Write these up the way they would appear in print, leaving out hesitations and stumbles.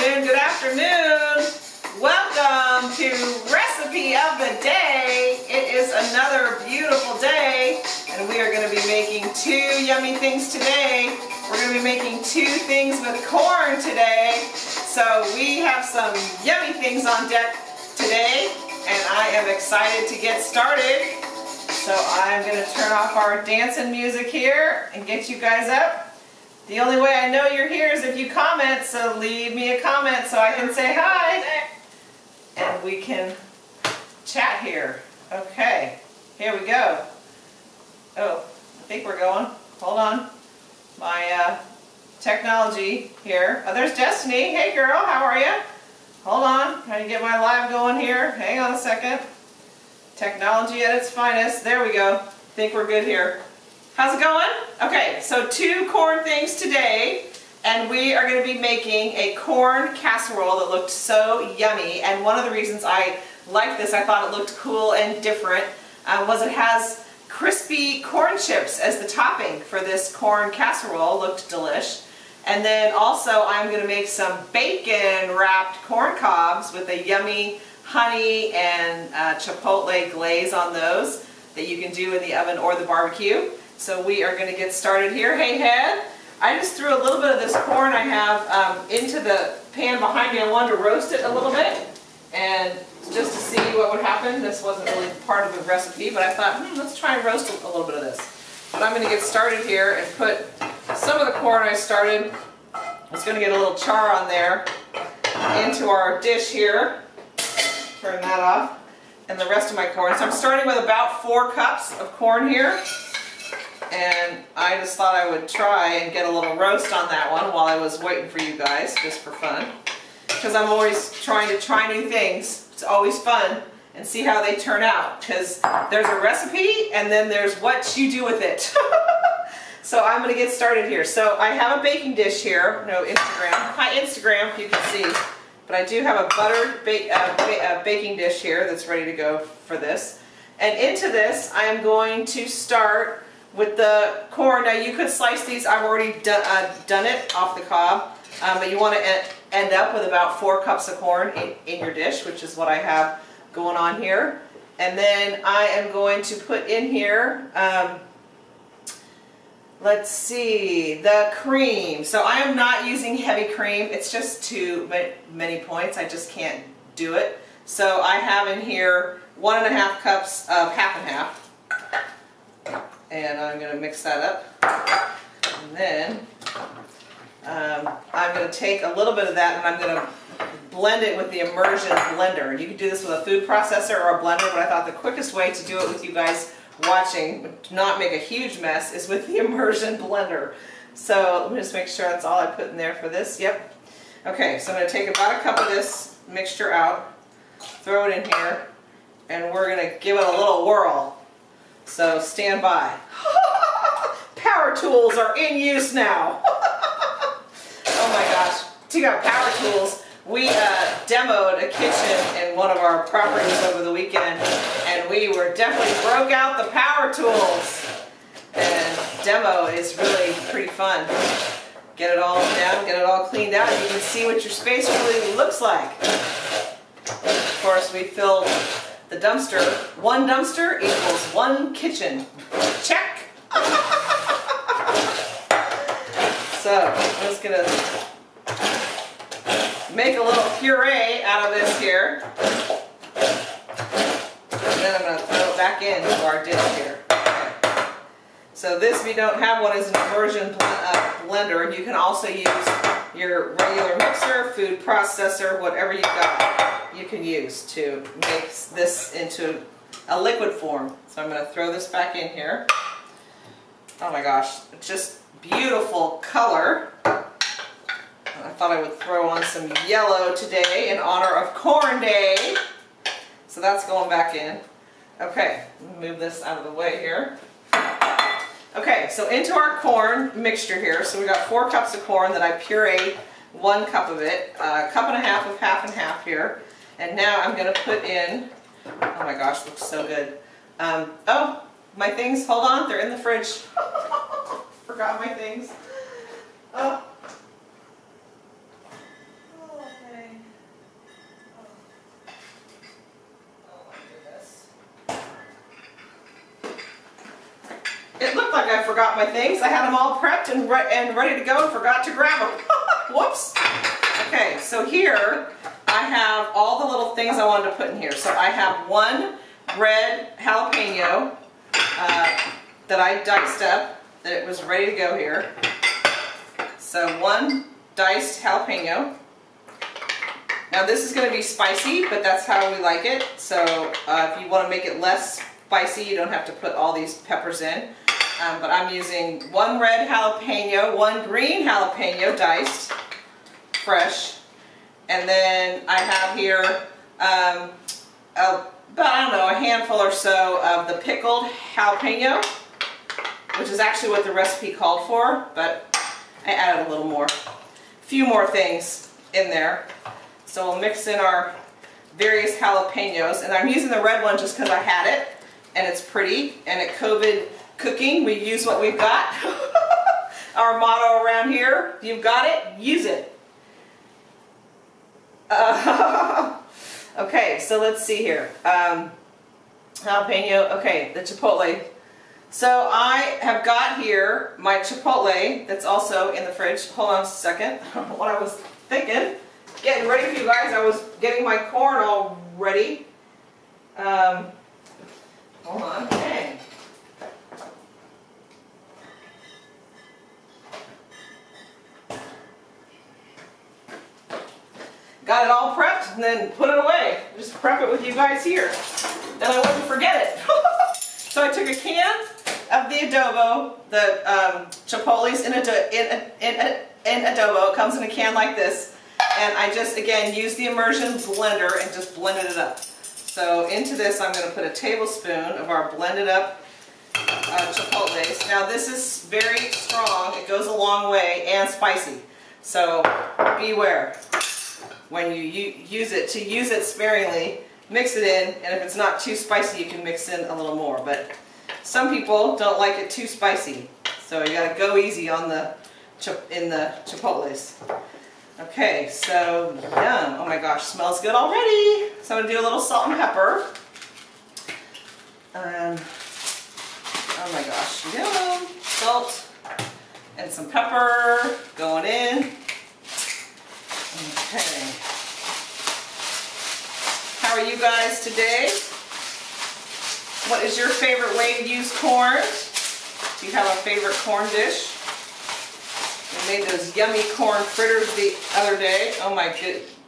afternoon, good afternoon. Welcome to Recipe of the Day. It is another beautiful day, and we are going to be making two yummy things today. We're going to be making two things with corn today. So we have some yummy things on deck today, and I am excited to get started. So I'm going to turn off our dancing music here and get you guys up. The only way I know you're here is if you comment, so leave me a comment so I can say hi and we can chat here. Okay, here we go. Oh, I think we're going. Hold on. My technology here. Oh, there's Destiny. Hey girl, how are you? Hold on. Trying to get my live going here. Hang on a second. Technology at its finest. There we go. I think we're good here. How's it going? Okay, so two corn things today, and we are going to be making a corn casserole that looked so yummy. And one of the reasons I like this, I thought it looked cool and different, was it has crispy corn chips as the topping for this corn casserole. Looked delish. And then also I'm going to make some bacon wrapped corn cobs with a yummy honey and chipotle glaze on those that you can do in the oven or the barbecue. So we are going to get started here. Hey, Head. I just threw a little bit of this corn I have into the pan behind me. I wanted to roast it a little bit, and just to see what would happen. This wasn't really part of the recipe, but I thought, let's try and roast a little bit of this. But I'm going to get started here and put some of the corn I started. It's going to get a little char on there into our dish here. Turn that off. And the rest of my corn. So I'm starting with about 4 cups of corn here. And I just thought I would try and get a little roast on that one while I was waiting for you guys, just for fun. Because I'm always trying to try new things. It's always fun, and see how they turn out. Because there's a recipe, and then there's what you do with it. So I'm going to get started here. So I have a baking dish here. No, Instagram. Hi, Instagram, if you can see. But I do have a buttered baking dish here that's ready to go for this. And into this, I am going to start with the corn. Now you could slice these. I've already done it off the cob, but you want to end up with about 4 cups of corn in your dish, which is what I have going on here. And then I am going to put in here, let's see, the cream. So I am not using heavy cream. It's just too many points. I just can't do it. So I have in here 1.5 cups of half and half. And I'm going to mix that up, and then I'm going to take a little bit of that, and I'm going to blend it with the immersion blender. And you can do this with a food processor or a blender, but I thought the quickest way to do it with you guys watching, but not make a huge mess, is with the immersion blender. So let me just make sure that's all I put in there for this. Yep. Okay, so I'm going to take about 1 cup of this mixture out, throw it in here, and we're going to give it a little whirl. So stand by. Power tools are in use now. Oh my gosh. Take out power tools. We demoed a kitchen in one of our properties over the weekend, and we were definitely broke out the power tools. And demo is really pretty fun. Get it all down, get it all cleaned out, and you can see what your space really looks like. And of course, we filled the dumpster. 1 dumpster equals 1 kitchen. Check! So, I'm just going to make a little puree out of this here. And then I'm going to throw it back into our dish here. Okay. So this, if you don't have one, is an immersion blender. You can also use your regular mixer, food processor, whatever you've got. You can use to make this into a liquid form. So I'm going to throw this back in here. Oh my gosh, just beautiful color. I thought I would throw on some yellow today in honor of Corn Day. So that's going back in. Okay, move this out of the way here. Okay, so into our corn mixture here. So we got 4 cups of corn that I pureed, 1 cup of it, 1.5 cups of half and half here. And now I'm going to put in, oh my gosh, looks so good. Oh, my things, hold on, they're in the fridge. Forgot my things. Oh. It looked like I forgot my things. I had them all prepped and ready to go and forgot to grab them. Whoops. Okay, so here I have all the little things I wanted to put in here. So I have one red jalapeno that I diced up, that it was ready to go here. So one diced jalapeno. Now this is going to be spicy, but that's how we like it. So if you want to make it less spicy, you don't have to put all these peppers in. But I'm using one red jalapeno, one green jalapeno diced, fresh. And then I have here about, I don't know, a handful or so of the pickled jalapeno, which is actually what the recipe called for, but I added a little more. A few more things in there. So we'll mix in our various jalapenos, and I'm using the red one just because I had it, and it's pretty, and at COVID cooking, we use what we've got. Our motto around here, you've got it, use it. Okay, so let's see here. Jalapeno, okay, the chipotle. So I have got here my chipotle that's also in the fridge. Hold on a second, I don't know what I was thinking. Getting ready for you guys. I was getting my corn all ready. Hold on. Okay. Got it all prepped and then put it away. Just prep it with you guys here. Then I wouldn't forget it. So I took a can of the adobo, the chipotles in adobo. It comes in a can like this. And I just, again, used the immersion blender and just blended it up. So into this I'm going to put a tablespoon of our blended up chipotles. Now this is very strong, it goes a long way, and spicy. So beware when you use it, to use it sparingly. Mix it in, and if it's not too spicy you can mix in a little more. But some people don't like it too spicy. So you got to go easy on the chipotles. Okay, so yum. Oh my gosh, smells good already. So I'm going to do a little salt and pepper. Oh my gosh, yum. Salt and some pepper going in. Okay. How are you guys today? What is your favorite way to use corn? Do you have a favorite corn dish? We made those yummy corn fritters the other day. Oh my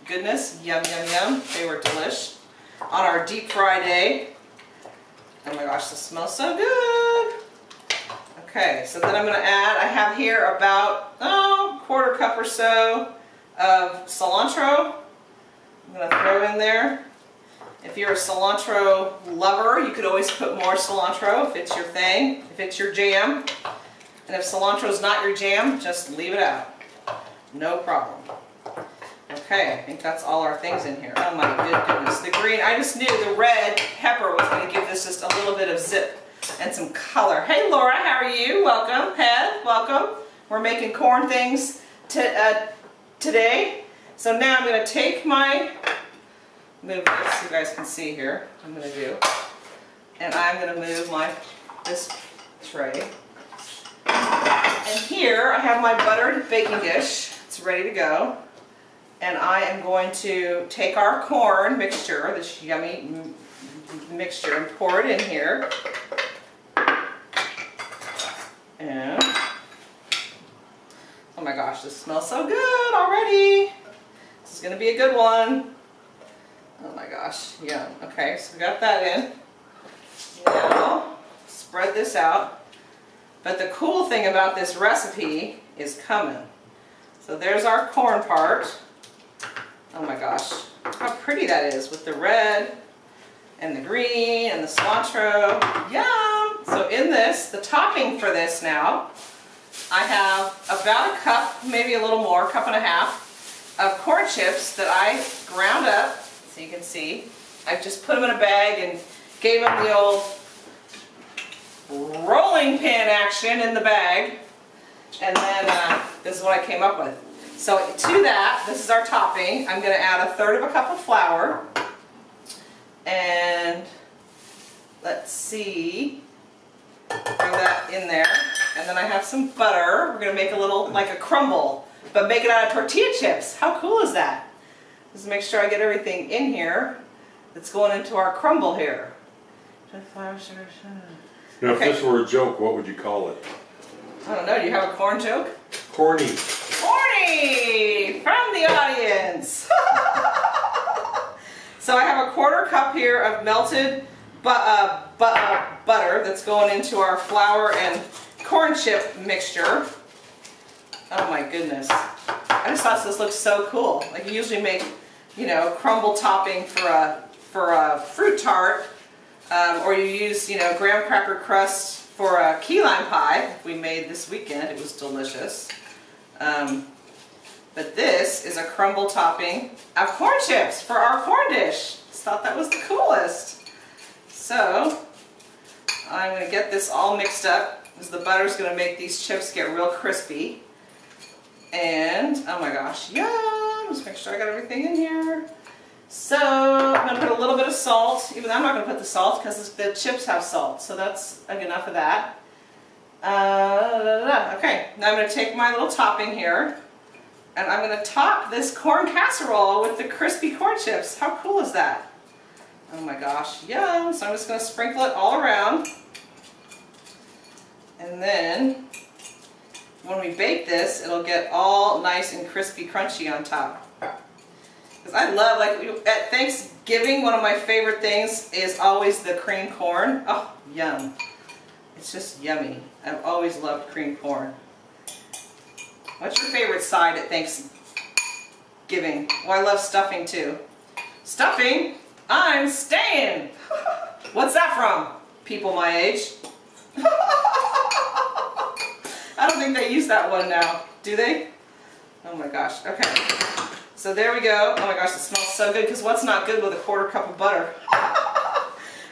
goodness, yum, yum, yum. They were delish. On our deep fry day. Oh my gosh, this smells so good. Okay, so then I'm going to add, I have here about, quarter cup or so of cilantro. I'm going to throw in there. If you're a cilantro lover, you could always put more cilantro if it's your thing, if it's your jam. And if cilantro is not your jam, just leave it out. No problem. Okay, I think that's all our things in here. Oh my goodness. The green, I just knew the red pepper was going to give this just a little bit of zip and some color. Hey Laura, how are you? Welcome. Head, welcome. We're making corn things today. So now I'm going to take my, move this so you guys can see here what I'm going to do. And I'm going to move this tray. And here I have my buttered baking dish. It's ready to go. And I am going to take our corn mixture, this yummy mixture, and pour it in here. And oh my gosh, this smells so good already. This is going to be a good one. Oh my gosh, yum. Okay, so we got that in. Now, spread this out. But the cool thing about this recipe is cumin. So there's our corn part. Oh my gosh, how pretty that is with the red and the green and the cilantro. Yum! So in this, the topping for this now, I have about a cup, maybe a little more, cup and a half of corn chips that I ground up. So you can see, I just put them in a bag and gave them the old rolling pin action in the bag, and then this is what I came up with. So to that, this is our topping. I'm going to add 1/3 cup of flour, and let's see, bring that in and I have some butter. We're gonna make a little, like a crumble, but make it out of tortilla chips. How cool is that? Just make sure I get everything in here that's going into our crumble here. Now, okay. If this were a joke, what would you call it? I don't know. Do you have a corn joke? Corny. Corny! From the audience. So I have a quarter cup here of melted butter that's going into our flour and corn chip mixture. Oh my goodness. I just thought this looked so cool. Like, you usually make, you know, crumble topping for a fruit tart, or you use, you know, graham cracker crust for a key lime pie we made this weekend. It was delicious. But this is a crumble topping of corn chips for our corn dish. Just thought that was the coolest. So I'm gonna get this all mixed up because the butter's gonna make these chips get real crispy. And oh my gosh, yum! Just make sure I got everything in here. So I'm gonna put a little bit of salt, even though I'm not gonna put the salt because the chips have salt, so that's enough of that. Okay, now I'm gonna take my little topping here and I'm gonna top this corn casserole with the crispy corn chips. How cool is that? Oh my gosh, yum! So I'm just gonna sprinkle it all around. And then when we bake this, it'll get all nice and crispy crunchy on top. Because I love, like, at Thanksgiving, one of my favorite things is always the cream corn. Oh, yum. It's just yummy. I've always loved cream corn. What's your favorite side at Thanksgiving? Well, I love stuffing, too. Stuffing? I'm staying! What's that from? People my age. I don't think they use that one now. Do they? Oh my gosh. Okay. So there we go. Oh my gosh, it smells so good, because what's not good with a quarter cup of butter?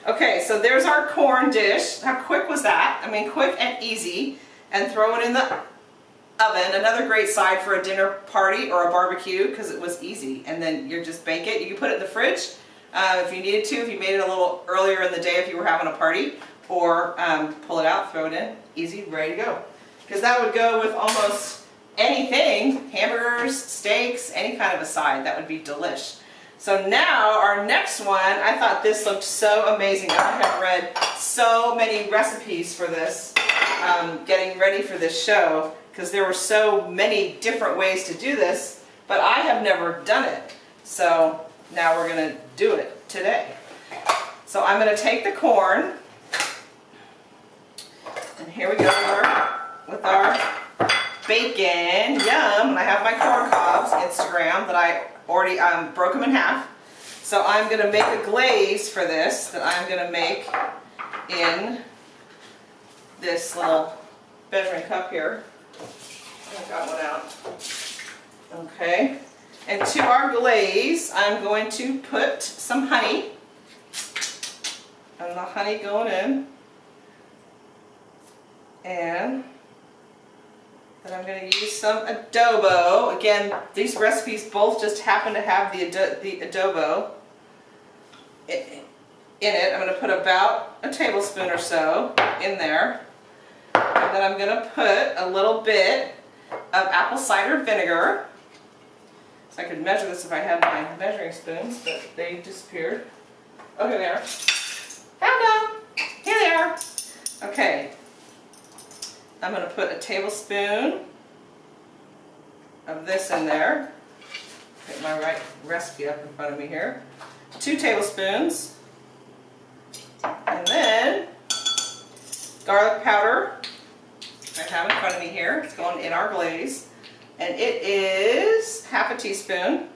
Okay, so there's our corn dish. How quick was that? I mean, quick and easy. And throw it in the oven. Another great side for a dinner party or a barbecue, because it was easy. And then you just bake it. You can put it in the fridge if you needed to, if you made it a little earlier in the day if you were having a party. Or pull it out, throw it in. Easy, ready to go. Because that would go with almost anything, hamburgers, steaks, any kind of a side. That would be delish. So now our next one, I thought this looked so amazing. I have read so many recipes for this, getting ready for this show, because there were so many different ways to do this, but I have never done it. So now we're going to do it today. So I'm going to take the corn, and here we go with our bacon, yum, and I have my corn cobs, Instagram, that I already broke them in half. So I'm going to make a glaze for this that I'm going to make in this little measuring cup here. I got one out. Okay. And to our glaze, I'm going to put some honey. And the honey going in. And then I'm going to use some adobo. Again, these recipes both just happen to have the adobo in it. I'm going to put about a tablespoon or so in there. And then I'm going to put a little bit of apple cider vinegar. So I could measure this if I had my measuring spoons, but they disappeared. Oh, here they are. Found them! Here they are. Okay. I'm going to put a tablespoon of this in there. Get my right recipe up in front of me here. 2 tablespoons. And then garlic powder I have in front of me here. It's going in our glaze. And it is 1/2 teaspoon.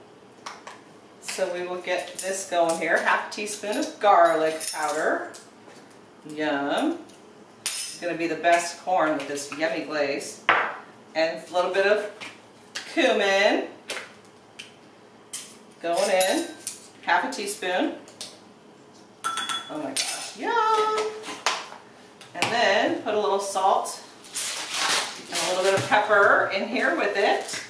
So we will get this going here. 1/2 teaspoon of garlic powder. Yum. It's going to be the best corn with this yummy glaze. And a little bit of cumin going in, 1/2 teaspoon. Oh my gosh, yum! And then put a little salt and a little bit of pepper in here with it.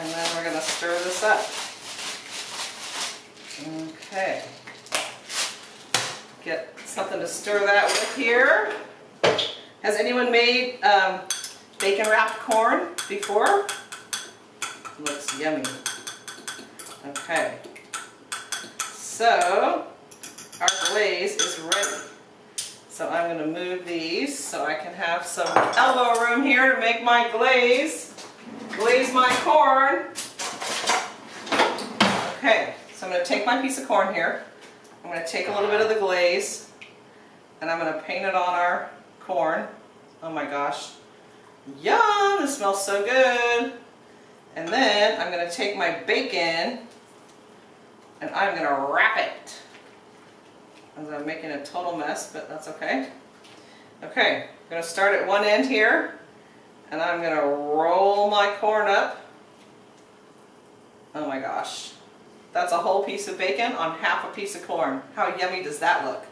And then we're going to stir this up. Okay. Get something to stir that with here. Has anyone made bacon wrapped corn before? Looks yummy. Okay. So our glaze is ready. So I'm going to move these so I can have some elbow room here to make my glaze. Glaze my corn. Okay, so I'm going to take my piece of corn here. I'm going to take a little bit of the glaze and I'm going to paint it on our corn. Oh my gosh. Yum! This smells so good. And then I'm going to take my bacon and I'm going to wrap it. As I'm making a total mess, but that's okay. Okay, I'm going to start at one end here and I'm going to roll my corn up. Oh my gosh. That's a whole piece of bacon on half a piece of corn. How yummy does that look?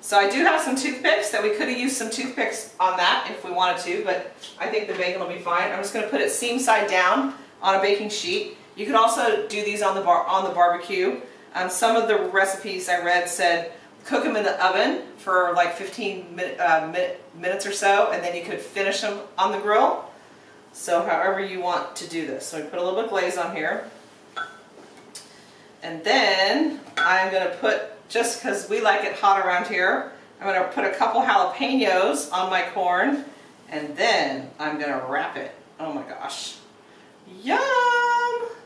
So I do have some toothpicks that we could have used some toothpicks on that if we wanted to, but I think the bacon will be fine. I'm just going to put it seam side down on a baking sheet. You could also do these on the barbecue. Some of the recipes I read said cook them in the oven for like 15 minutes or so, and then you could finish them on the grill. So however you want to do this. So I put a little bit of glaze on here. And then I'm going to put, just because we like it hot around here, I'm going to put a couple jalapenos on my corn and then I'm going to wrap it. Oh my gosh. Yum!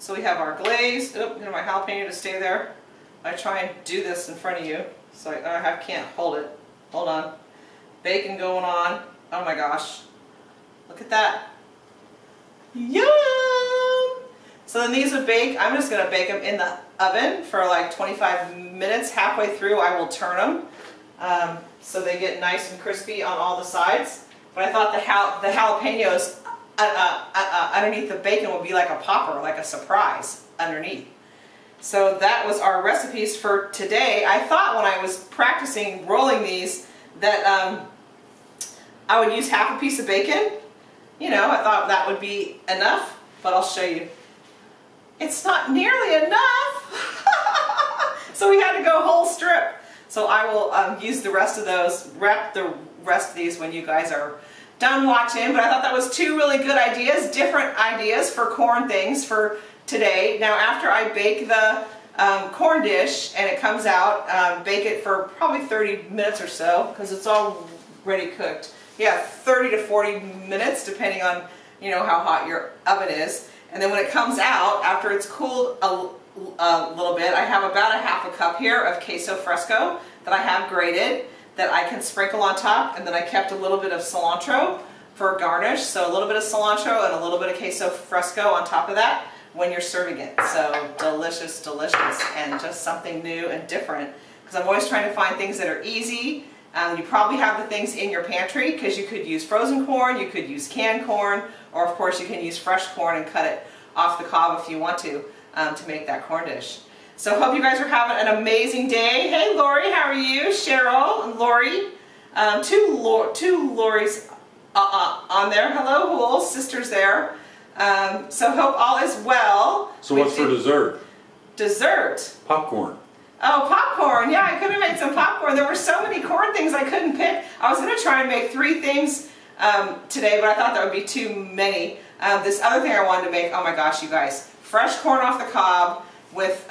So we have our glaze. Oop, get my jalapeno to stay there. I try and do this in front of you. So I can't hold it. Hold on. Bacon going on. Oh my gosh. Look at that. Yum! So then these would bake. I'm just going to bake them in the oven for like 25 minutes. Halfway through I will turn them so they get nice and crispy on all the sides. But I thought the jalapenos underneath the bacon would be like a popper, like a surprise underneath. So that was our recipes for today. I thought when I was practicing rolling these that I would use half a piece of bacon. You know, I thought that would be enough, but I'll show you. It's not nearly enough. So we had to go whole strip. So I will use the rest of those, wrap the rest of these when you guys are done watching. But I thought that was two really good ideas, different ideas for corn things for today. Now after I bake the corn dish and it comes out, bake it for probably 30 minutes or so because it's already cooked. Yeah, 30 to 40 minutes depending on, you know, how hot your oven is. And then when it comes out, after it's cooled a little bit, I have about a half a cup here of queso fresco that I have grated that I can sprinkle on top. And then I kept a little bit of cilantro for garnish. So a little bit of cilantro and a little bit of queso fresco on top of that when you're serving it. So delicious, delicious, and just something new and different. Because I'm always trying to find things that are easy. You probably have the things in your pantry because you could use frozen corn, you could use canned corn, or of course you can use fresh corn and cut it off the cob if you want to make that corn dish. So hope you guys are having an amazing day. Hey Lori, how are you? Cheryl and Lori, two Loris on there. Hello, whole sisters there. So hope all is well. So what's for dessert? Dessert? Popcorn. Oh, popcorn. Yeah, I could have made some popcorn. There were so many corn things I couldn't pick. I was going to try and make three things today, but I thought that would be too many. This other thing I wanted to make, oh my gosh, you guys. Fresh corn off the cob with,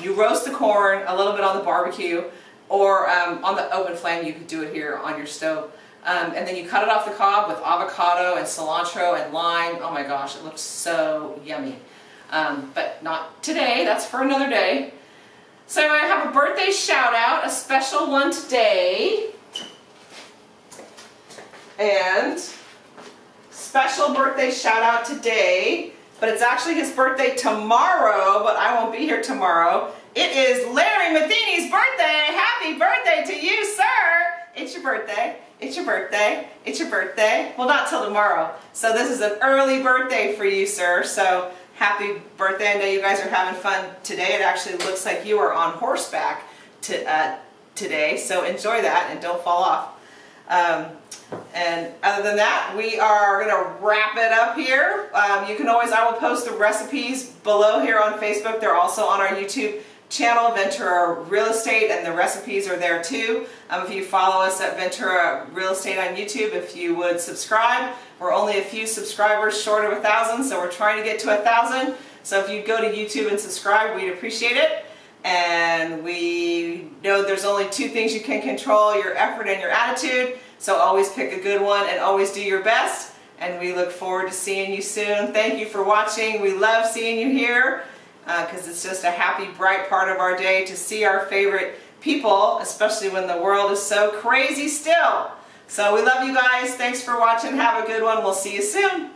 you roast the corn a little bit on the barbecue or on the open flame. You could do it here on your stove. And then you cut it off the cob with avocado and cilantro and lime. Oh my gosh, it looks so yummy. But not today. That's for another day. So I have a birthday shout out, a special one today, and special birthday shout out today, but it's actually his birthday tomorrow, but I won't be here tomorrow. It is Larry Matheny's birthday. Happy birthday to you, sir. It's your birthday. It's your birthday. It's your birthday. Well, not till tomorrow. So this is an early birthday for you, sir. So happy birthday. I know you guys are having fun today. It actually looks like you are on horseback today, so enjoy that and don't fall off. And other than that, we are going to wrap it up here. You can always, I will post the recipes below here on Facebook. They're also on our YouTube channel, Ventura Real Estate, and the recipes are there too. If you follow us at Ventura Real Estate on YouTube, if you would subscribe. We're only a few subscribers short of 1,000, so we're trying to get to 1,000. So if you go to YouTube and subscribe, we'd appreciate it. And we know there's only two things you can control, your effort and your attitude. So always pick a good one and always do your best. And we look forward to seeing you soon. Thank you for watching. We love seeing you here because it's just a happy, bright part of our day to see our favorite people, especially when the world is so crazy still. So we love you guys. Thanks for watching. Have a good one. We'll see you soon.